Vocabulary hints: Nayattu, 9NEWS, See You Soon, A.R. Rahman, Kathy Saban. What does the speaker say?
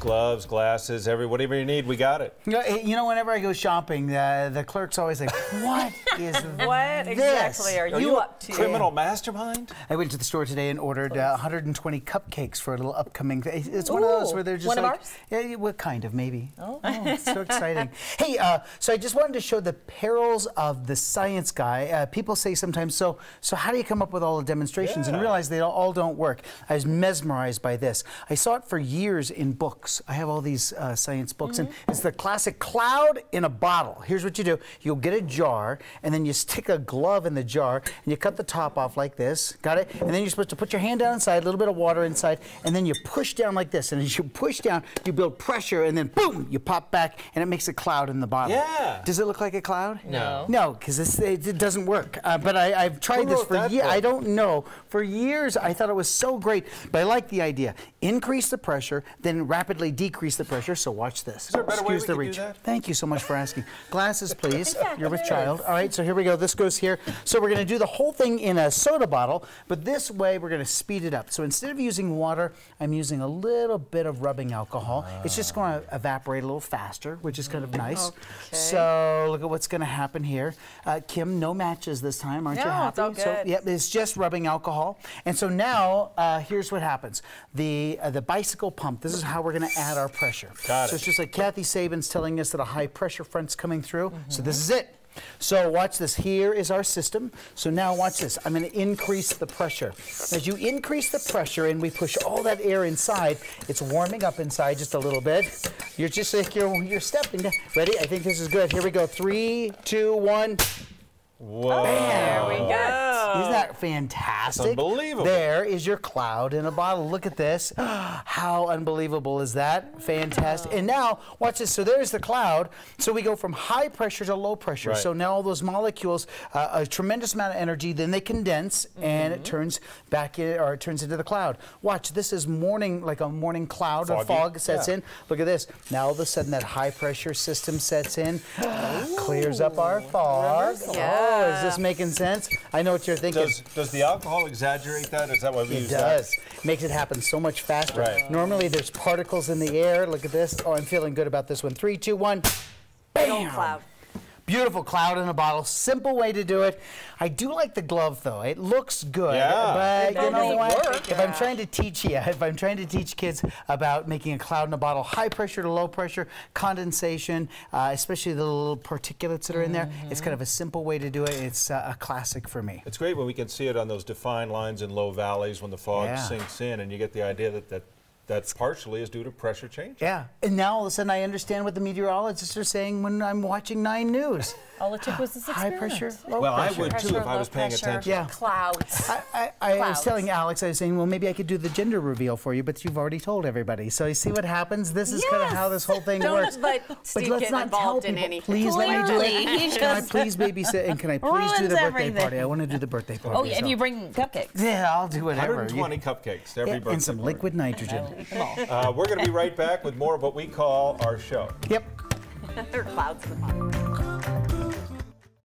gloves, glasses, whatever you need, we got it. You know, whenever I go shopping, the clerk's always like, what is what exactly are you up to? Criminal mastermind? I went to the store today and ordered 120 cupcakes for a little upcoming thing. It's one of those where they're just like, yeah, what kind of, maybe. Oh, it's so exciting. Hey, so I just wanted to show the perils of the science guy. People say sometimes, so how do you come up with all the demonstrations and realize they all don't work? I was mesmerized by this. I saw it for years in books. I have all these science books, and it's the classic cloud in a bottle. Here's what you do. You'll get a jar, and then you stick a glove in the jar, and you cut the top off like this, got it? And then you're supposed to put your hand down inside, a little bit of water inside, and then you push down like this, and as you push down, you build pressure, and then boom, you pop back, and it makes a cloud in the bottle. Yeah. Does it look like a cloud? No. No, because it doesn't work. But I've tried this for years. I don't know. For years, I thought it was so great, but I like the idea. Increase the pressure, then rapidly decrease the pressure. So watch this. Is there a better way we could do that? Thank you so much for asking. Glasses, please. You're with child. All right, so here we go. This goes here. So we're going to do the whole thing in a soda bottle, but this way we're going to speed it up. So instead of using water, I'm using a little bit of rubbing alcohol. It's just going to evaporate a little faster, which is kind of nice. Okay. So look at what's going to happen here. Kim, no matches this time. Aren't you happy? It's all good. So, yeah, it's just rubbing alcohol. And so now, here's what happens. The bicycle pump, this is how we're going to add our pressure. Got it. So it's just like Kathy Saban's telling us that a high pressure front's coming through. So this is it. So watch this. Here is our system. So now watch this. I'm going to increase the pressure. As you increase the pressure and we push all that air inside, it's warming up inside just a little bit. You're just like you're stepping down. Ready? I think this is good. Here we go. 3, 2, 1. Whoa. There we go. Isn't that fantastic? That's unbelievable. There is your cloud in a bottle. Look at this. How unbelievable is that? Fantastic. And now, watch this. So there's the cloud. So we go from high pressure to low pressure. Right. So now all those molecules, a tremendous amount of energy, then they condense and it turns back in, or it turns into the cloud. Watch, this is morning, like a morning cloud or fog sets in. Look at this. Now all of a sudden that high pressure system sets in, clears up our fog. Oh, is this making sense? I know what you're thinking. Does the alcohol exaggerate that? Is that why we use that? It does. Makes it happen so much faster. Right. Normally there's particles in the air. Look at this. Oh, I'm feeling good about this one. 3, 2, 1. Bam! Cloud. Beautiful cloud in a bottle. Simple way to do it. I do like the glove though. It looks good, but you know what? If I'm trying to teach kids about making a cloud in a bottle, high pressure to low pressure, condensation, especially the little particulates that are in there, it's kind of a simple way to do it. It's a classic for me. It's great when we can see it on those defined lines in low valleys when the fog sinks in, and you get the idea that that partially is due to pressure change. Yeah, and now all of a sudden I understand what the meteorologists are saying when I'm watching 9 News. All it took was this experiment. High pressure, low pressure. I would too if I was paying attention. Yeah. Clouds. I was telling Alex, I was saying, well, maybe I could do the gender reveal for you, but you've already told everybody. So you see what happens? This is kind of how this whole thing works. But let's not tell people, please let me do it. Can I please babysit, and can I please do the birthday party? I want to do the birthday party. Oh, yeah, and you bring cupcakes. Yeah, I'll do whatever. 120 cupcakes every birthday. And some liquid nitrogen. We're going to be right back with more of what we call our show. Yep. They're clouds in the bottom.